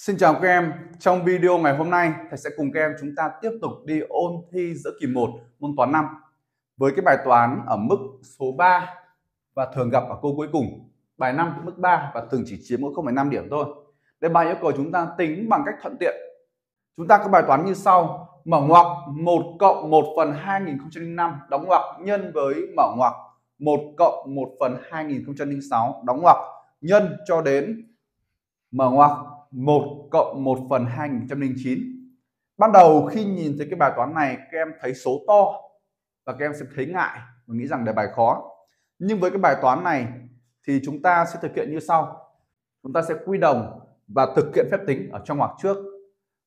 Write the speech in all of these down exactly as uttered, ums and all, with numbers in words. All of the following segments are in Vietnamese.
Xin chào các em, trong video ngày hôm nay thầy sẽ cùng các em chúng ta tiếp tục đi ôn thi giữa kỳ một môn toán năm với cái bài toán ở mức số ba và thường gặp ở câu cuối cùng. Bài năm cũng mức ba và thường chỉ chiếm mỗi không phẩy năm điểm thôi. Đây bài yêu cầu chúng ta tính bằng cách thuận tiện. Chúng ta có bài toán như sau: mở ngoặc một cộng một phần hai nghìn không trăm linh năm đóng ngoặc nhân với mở ngoặc một cộng một phần hai nghìn không trăm linh sáu đóng ngoặc nhân cho đến mở ngoặc một cộng một phần hai nghìn không trăm linh chín. Ban đầu khi nhìn thấy cái bài toán này, các em thấy số to và các em sẽ thấy ngại và nghĩ rằng đề bài khó. Nhưng với cái bài toán này thì chúng ta sẽ thực hiện như sau: chúng ta sẽ quy đồng và thực hiện phép tính ở trong ngoặc trước,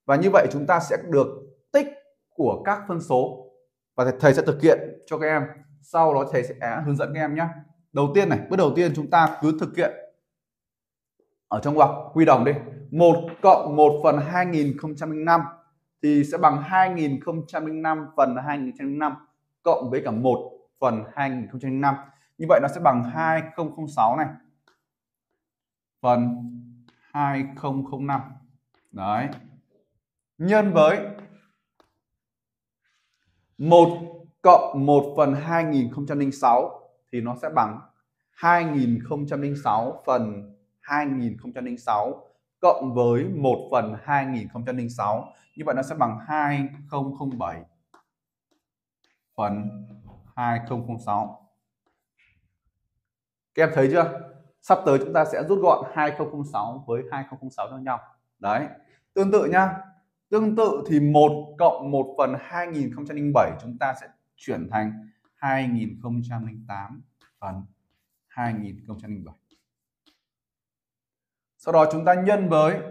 và như vậy chúng ta sẽ được tích của các phân số. Và thầy sẽ thực hiện cho các em, sau đó thầy sẽ hướng dẫn các em nhé. Đầu tiên này, bước đầu tiên chúng ta cứ thực hiện ở trong ngoặc quy đồng đi. một cộng một phần hai nghìn không trăm linh năm thì sẽ bằng hai nghìn không trăm linh năm phần hai nghìn không trăm linh năm cộng với cả một phần hai nghìn không trăm linh năm. Như vậy nó sẽ bằng hai nghìn không trăm linh sáu này phần hai nghìn không trăm linh năm. Đấy. Nhân với một cộng một phần hai nghìn không trăm linh sáu thì nó sẽ bằng hai nghìn không trăm linh sáu phần hai nghìn không trăm linh sáu cộng với một phần hai nghìn không trăm linh sáu. Như vậy nó sẽ bằng hai nghìn không trăm linh bảy phần hai nghìn không trăm linh sáu. Các em thấy chưa? Sắp tới chúng ta sẽ rút gọn hai nghìn không trăm linh sáu với hai nghìn không trăm linh sáu cho nhau. Đấy. Tương tự nhá. Tương tự thì một cộng một phần hai nghìn không trăm linh bảy chúng ta sẽ chuyển thành hai nghìn không trăm linh tám phần hai nghìn không trăm linh bảy. Sau đó chúng ta nhân với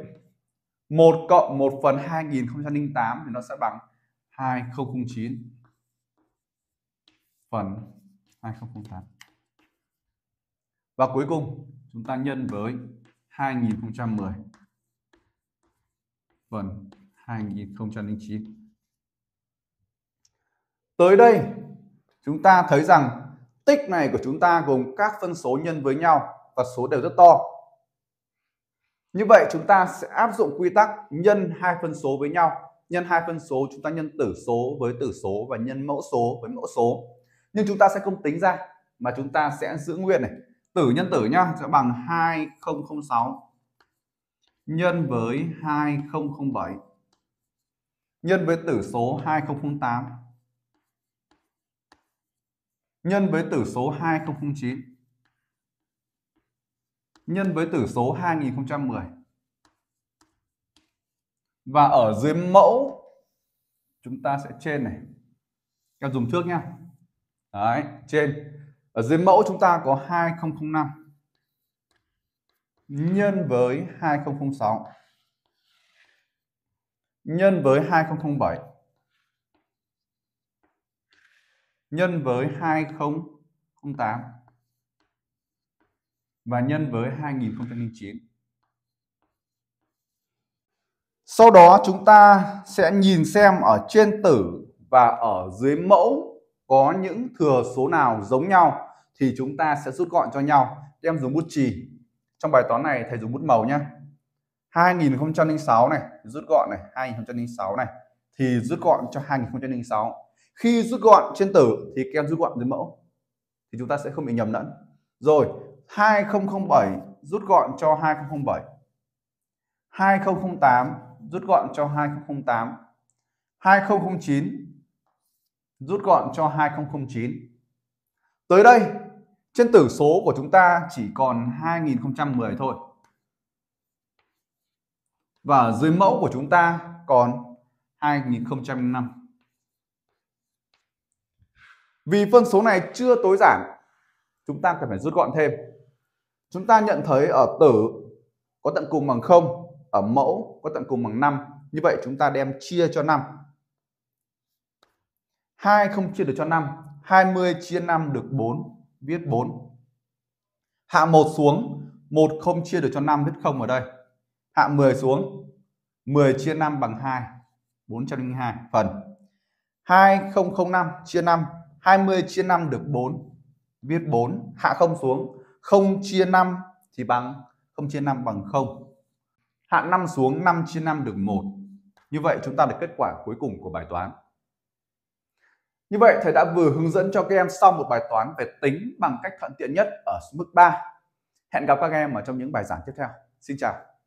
một cộng một phần hai nghìn không trăm linh tám thì nó sẽ bằng hai nghìn không trăm linh chín phần hai nghìn không trăm linh tám. Và cuối cùng chúng ta nhân với hai nghìn không trăm mười phần hai nghìn không trăm linh chín. Tới đây chúng ta thấy rằng tích này của chúng ta gồm các phân số nhân với nhau và số đều rất to. Như vậy chúng ta sẽ áp dụng quy tắc nhân hai phân số với nhau. Nhân hai phân số chúng ta nhân tử số với tử số và nhân mẫu số với mẫu số. Nhưng chúng ta sẽ không tính ra mà chúng ta sẽ giữ nguyên này. Tử nhân tử nhá, sẽ bằng hai nghìn không trăm linh sáu nhân với hai nghìn không trăm linh bảy nhân với tử số hai nghìn không trăm linh tám nhân với tử số hai nghìn không trăm linh chín nhân với tử số hai nghìn không trăm mười. Và ở dưới mẫu chúng ta sẽ trên này, em dùng trước nhá. Đấy, trên. Ở dưới mẫu chúng ta có hai nghìn không trăm linh năm nhân với hai nghìn không trăm linh sáu nhân với hai nghìn không trăm linh bảy nhân với hai nghìn không trăm linh tám và nhân với hai nghìn không trăm linh chín. Sau đó chúng ta sẽ nhìn xem ở trên tử và ở dưới mẫu có những thừa số nào giống nhau thì chúng ta sẽ rút gọn cho nhau. Em dùng bút chì. Trong bài toán này thầy dùng bút màu nhé. hai nghìn không trăm linh sáu này, rút gọn này, hai nghìn không trăm linh sáu này thì rút gọn cho hai nghìn không trăm linh sáu. Khi rút gọn trên tử thì các em rút gọn dưới mẫu thì chúng ta sẽ không bị nhầm lẫn. Rồi, hai nghìn không trăm linh bảy rút gọn cho hai nghìn không trăm linh bảy, hai nghìn không trăm linh tám rút gọn cho hai nghìn không trăm linh tám, hai nghìn không trăm linh chín rút gọn cho hai nghìn không trăm linh chín. Tới đây trên tử số của chúng ta chỉ còn hai nghìn không trăm mười thôi, và dưới mẫu của chúng ta còn hai nghìn không trăm linh năm. Vì phân số này chưa tối giản, chúng ta cần phải rút gọn thêm. Chúng ta nhận thấy ở tử có tận cùng bằng không, ở mẫu có tận cùng bằng năm. Như vậy chúng ta đem chia cho năm. hai không chia được cho năm, hai mươi chia năm được bốn, viết bốn. Hạ một xuống, một không chia được cho năm, viết không ở đây. Hạ mười xuống, mười chia năm bằng hai, bốn trăm linh hai phần. hai nghìn không trăm linh năm chia năm, hai mươi chia năm được bốn, viết bốn. Hạ không xuống, không chia năm thì bằng không chia năm bằng không. Hạn năm xuống, năm chia năm được một. Như vậy chúng ta được kết quả cuối cùng của bài toán. Như vậy thầy đã vừa hướng dẫn cho các em xong một bài toán về tính bằng cách thuận tiện nhất ở mức ba. Hẹn gặp các em ở trong những bài giảng tiếp theo. Xin chào.